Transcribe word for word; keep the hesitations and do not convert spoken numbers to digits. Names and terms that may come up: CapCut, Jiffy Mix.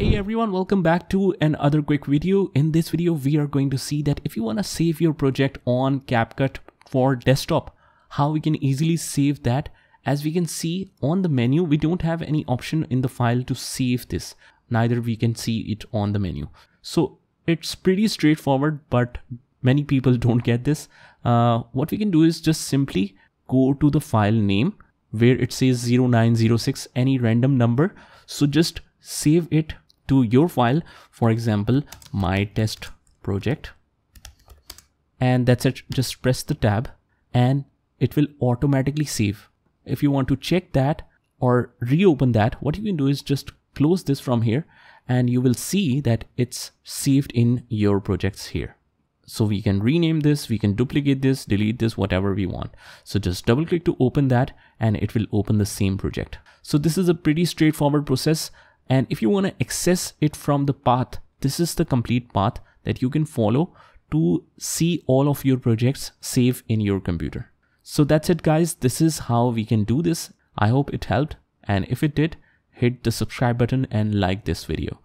Hey everyone, welcome back to another quick video. In this video we are going to see that if you want to save your project on CapCut for desktop, how we can easily save that. As we can see on the menu, we don't have any option in the file to save this, neither we can see it on the menu. So it's pretty straightforward, but many people don't get this. Uh, what we can do is just simply go to the file name where it says zero nine zero six, any random number, so just save it to your file, for example my test project, and that's it. Just press the tab and it will automatically save. If you want to check that or reopen that, what you can do is just close this from here and you will see that it's saved in your projects here. So we can rename this, we can duplicate this, delete this, whatever we want. So just double click to open that and it will open the same project. So this is a pretty straightforward process. And if you want to access it from the path, this is the complete path that you can follow to see all of your projects saved in your computer. So that's it guys, this is how we can do this. I hope it helped, and if it did, hit the subscribe button and like this video.